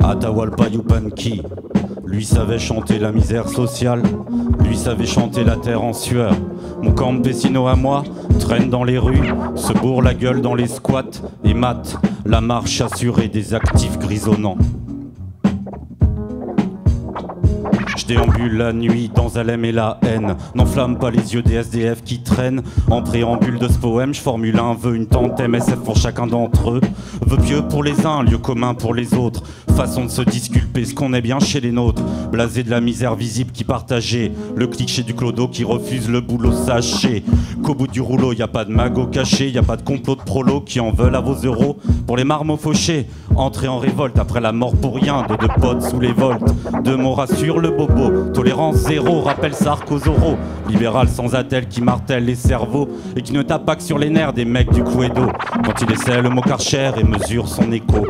Atahualpa Yupanqui, lui savait chanter la misère sociale, lui savait chanter la terre en sueur. Mon campesino à moi traîne dans les rues, se bourre la gueule dans les squats et mate la marche assurée des actifs grisonnants. Je déambule la nuit dans Zalem et la haine, n'enflamme pas les yeux des SDF qui traînent. En préambule de ce poème, je formule un vœu, une tente MSF pour chacun d'entre eux. Vœu pieux pour les uns, lieu commun pour les autres, façon de se disculper, ce qu'on est bien chez les nôtres. Blasé de la misère visible qui partageait, le cliché du clodo qui refuse le boulot, sachez qu'au bout du rouleau, y a pas de magot caché, y a pas de complot de prolo qui en veulent à vos euros. Pour les marmots fauchés, entrer en révolte après la mort pour rien de deux potes sous les voltes. Deux mots rassurent le beau. Tolérance zéro, rappel Sarkozoro, libéral sans attelle qui martèle les cerveaux et qui ne tape pas que sur les nerfs des mecs du d'eau quand il essaie le mot Karcher et mesure son écho.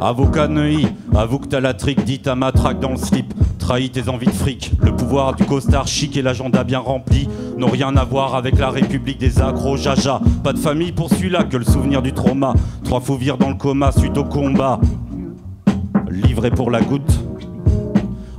Avocat Neuilly, avoue que t'as la trique, dit ta matraque dans le slip. Trahis tes envies de fric, le pouvoir du costard chic et l'agenda bien rempli n'ont rien à voir avec la république des accros jaja. Pas de famille pour celui-là que le souvenir du trauma. Trois fous virent dans le coma suite au combat, livré pour la goutte.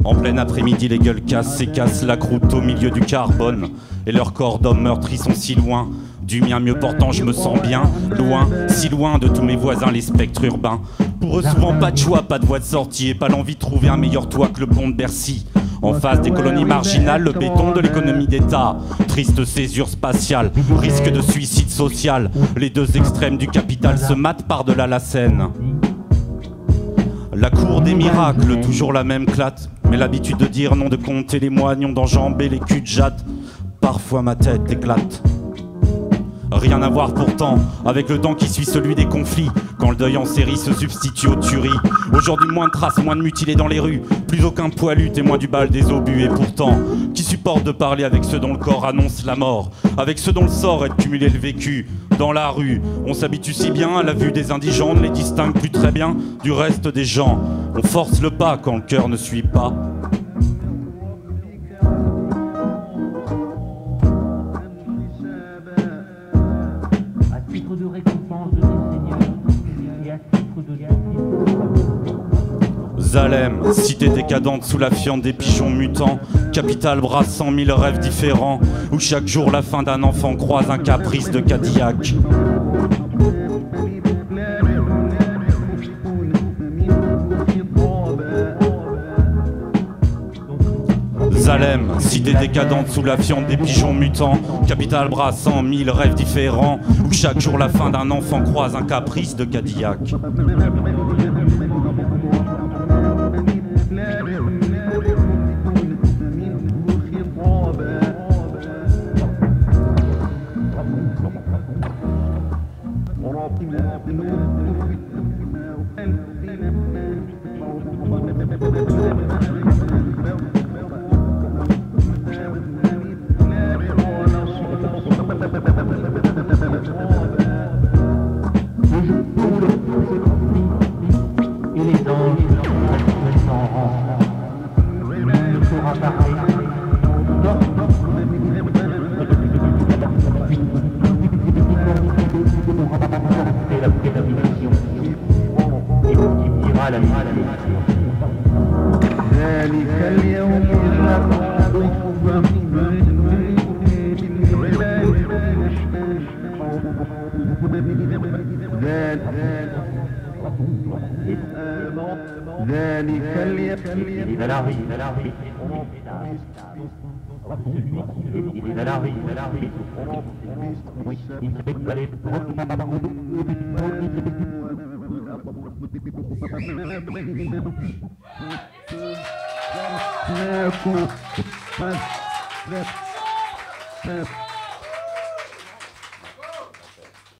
En plein après-midi, les gueules cassent et cassent la croûte au milieu du carbone. Et leurs corps d'hommes meurtris sont si loin du mien mieux portant, je me sens bien. Loin, si loin de tous mes voisins, les spectres urbains. Pour eux souvent pas de choix, pas de voie de sortie et pas l'envie de trouver un meilleur toit que le pont de Bercy. En face des colonies marginales, le béton de l'économie d'État. Triste césure spatiale, risque de suicide social. Les deux extrêmes du capital se matent par-delà la Seine. La cour des miracles, toujours la même clate, mais l'habitude de dire non, de compter les moignons, d'enjamber les culs de jatte. Parfois ma tête éclate. Rien à voir pourtant avec le temps qui suit celui des conflits, quand le deuil en série se substitue aux tueries. Aujourd'hui moins de traces, moins de mutilés dans les rues, plus aucun poilu témoin du bal des obus. Et pourtant, qui supporte de parler avec ceux dont le corps annonce la mort, avec ceux dont le sort est de cumuler le vécu. Dans la rue, on s'habitue si bien à la vue des indigents, ne les distingue plus très bien du reste des gens. On force le pas quand le cœur ne suit pas. Zalem, cité décadente sous la fiente des pigeons mutants, capitale brassant 1000 rêves différents, où chaque jour la fin d'un enfant croise un caprice de Cadillac. Zalem, cité décadente sous la fiente des pigeons mutants, capitale brassant 1000 rêves différents, où chaque jour la fin d'un enfant croise un caprice de Cadillac.